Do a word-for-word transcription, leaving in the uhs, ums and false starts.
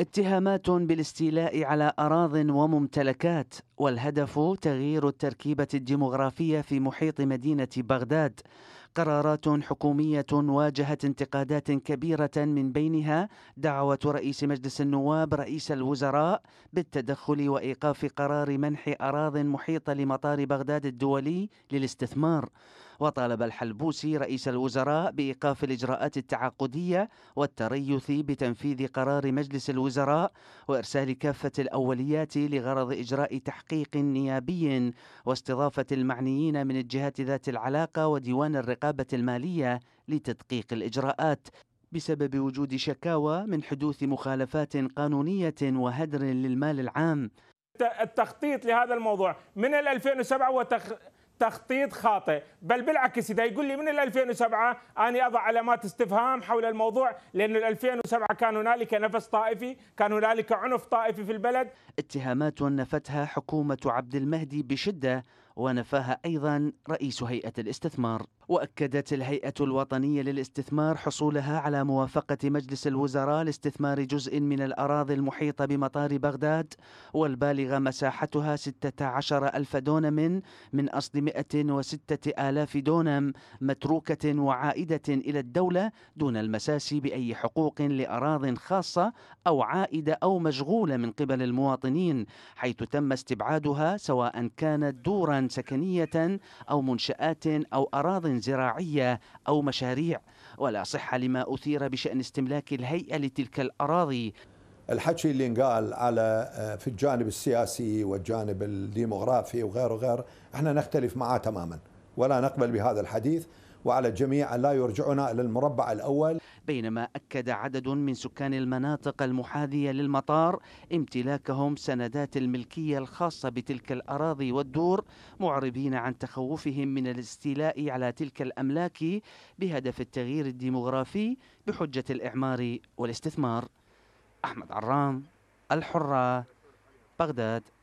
اتهامات بالاستيلاء على أراضٍ وممتلكات، والهدف تغيير التركيبة الديمغرافية في محيط مدينة بغداد. قرارات حكومية واجهت انتقادات كبيرة، من بينها دعوة رئيس مجلس النواب رئيس الوزراء بالتدخل وإيقاف قرار منح أراضٍ محيطة لمطار بغداد الدولي للاستثمار. وطالب الحلبوسي رئيس الوزراء بإيقاف الإجراءات التعاقدية والتريث بتنفيذ قرار مجلس الوزراء وإرسال كافة الأوليات لغرض إجراء تحقيق نيابي واستضافة المعنيين من الجهات ذات العلاقة وديوان الرقابة المالية لتدقيق الإجراءات، بسبب وجود شكاوى من حدوث مخالفات قانونية وهدر للمال العام. التخطيط لهذا الموضوع من ألفين وسبعة وتخ... تخطيط خاطئ، بل بالعكس. إذا يقول لي من ألفين وسبعة أنا أضع علامات استفهام حول الموضوع، لأن ألفين وسبعة كان هنالك نفس طائفي، كان هنالك عنف طائفي في البلد. اتهامات نفتها حكومة عبد المهدي بشدة، ونفاها أيضا رئيس هيئة الاستثمار. وأكدت الهيئة الوطنية للاستثمار حصولها على موافقة مجلس الوزراء لاستثمار جزء من الأراضي المحيطة بمطار بغداد، والبالغة مساحتها ستة عشر ألف دونم من أصل مئة وستة آلاف دونم، متروكة وعائدة إلى الدولة دون المساس بأي حقوق لأراض خاصة أو عائدة أو مشغولة من قبل المواطنين، حيث تم استبعادها سواء كانت دورا سكنية أو منشآت أو أراض زراعية أو مشاريع، ولا صحة لما أثير بشأن استملاك الهيئة لتلك الأراضي. الحكي اللي انقال على في الجانب السياسي والجانب الديمغرافي وغيره وغيره، احنا نختلف معاه تماما ولا نقبل بهذا الحديث، وعلى الجميع أن لا يرجعنا إلى المربع الأول. بينما أكد عدد من سكان المناطق المحاذية للمطار امتلاكهم سندات الملكية الخاصة بتلك الأراضي والدور، معربين عن تخوفهم من الاستيلاء على تلك الأملاك بهدف التغيير الديمغرافي بحجة الإعمار والاستثمار. أحمد عرام، الحرة، بغداد.